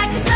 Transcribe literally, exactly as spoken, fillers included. like a